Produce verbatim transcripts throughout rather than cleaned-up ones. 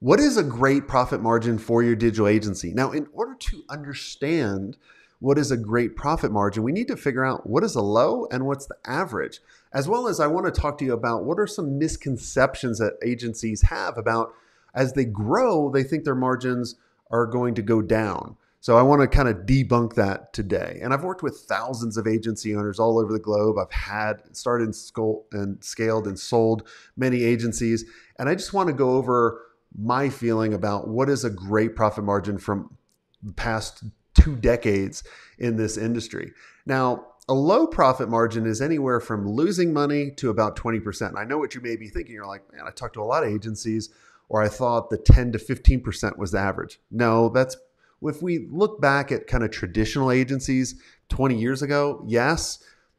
What is a great profit margin for your digital agency? Now, in order to understand what is a great profit margin, we need to figure out what is a low and what's the average, as well as I want to talk to you about what are some misconceptions that agencies have about as they grow, they think their margins are going to go down. So I want to kind of debunk that today. And I've worked with thousands of agency owners all over the globe. I've had started and scaled and sold many agencies. And I just want to go over my feeling about what is a great profit margin from the past two decades in this industry. Now, a low profit margin is anywhere from losing money to about twenty percent. I know what you may be thinking. You're like, man, I talked to a lot of agencies or I thought the ten to fifteen percent was the average. No, that's, if we look back at kind of traditional agencies twenty years ago, yes,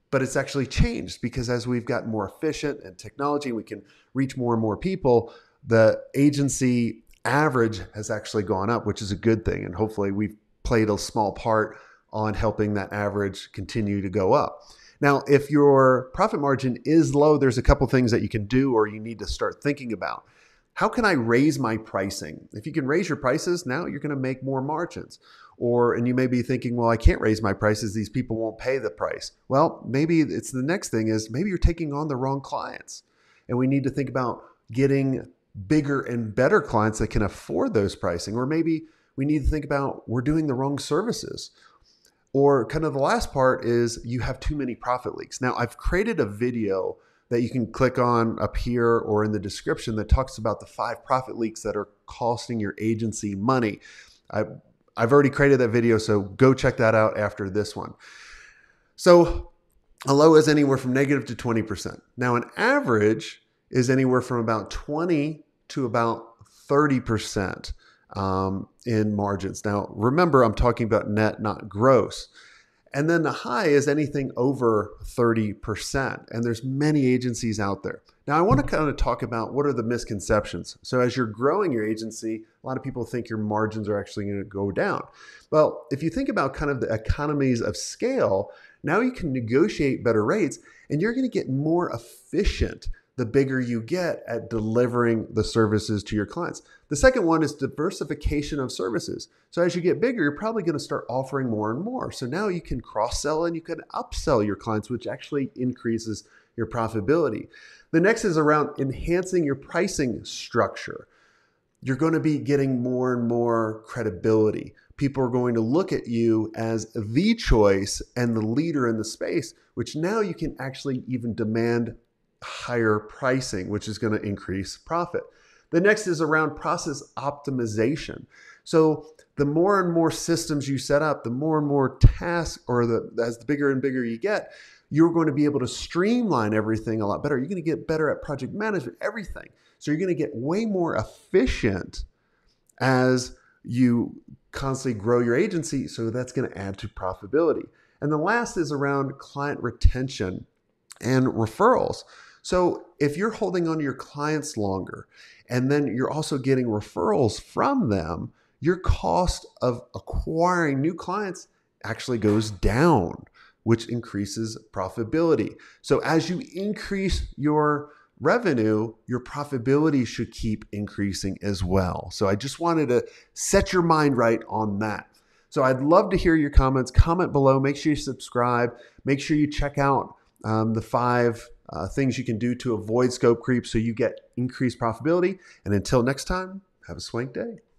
but it's actually changed because as we've gotten more efficient and technology, we can reach more and more people. The agency average has actually gone up, which is a good thing. And hopefully we've played a small part on helping that average continue to go up. Now, if your profit margin is low, there's a couple things that you can do or you need to start thinking about. How can I raise my pricing? If you can raise your prices, now you're going to make more margins. Or, and you may be thinking, well, I can't raise my prices. These people won't pay the price. Well, maybe it's the next thing is maybe you're taking on the wrong clients. And we need to think about getting bigger and better clients that can afford those pricing. Or maybe we need to think about we're doing the wrong services. Or kind of the last part is you have too many profit leaks. Now, I've created a video that you can click on up here or in the description that talks about the five profit leaks that are costing your agency money. I, I've already created that video, so go check that out after this one. So a low is anywhere from negative to twenty percent. Now an average is anywhere from about twenty to about thirty percent um, in margins. Now remember, I'm talking about net, not gross. And then the high is anything over thirty percent. And there's many agencies out there. Now I want to kind of talk about what are the misconceptions. So as you're growing your agency, a lot of people think your margins are actually going to go down. Well, if you think about kind of the economies of scale, now you can negotiate better rates and you're going to get more efficient the bigger you get at delivering the services to your clients. The second one is diversification of services. So as you get bigger, you're probably going to start offering more and more. So now you can cross-sell and you can upsell your clients, which actually increases your profitability. The next is around enhancing your pricing structure. You're going to be getting more and more credibility. People are going to look at you as the choice and the leader in the space, which now you can actually even demand higher pricing, which is going to increase profit. The next is around process optimization. So the more and more systems you set up, the more and more tasks, or the as the bigger and bigger you get, you're going to be able to streamline everything a lot better. You're going to get better at project management, everything. So you're going to get way more efficient as you constantly grow your agency. So that's going to add to profitability. And the last is around client retention and referrals. So if you're holding on to your clients longer and then you're also getting referrals from them, your cost of acquiring new clients actually goes down, which increases profitability. So as you increase your revenue, your profitability should keep increasing as well. So I just wanted to set your mind right on that. So I'd love to hear your comments. Comment below. Make sure you subscribe. Make sure you check out um, the five Uh, things you can do to avoid scope creep so you get increased profitability. And until next time, have a swank day.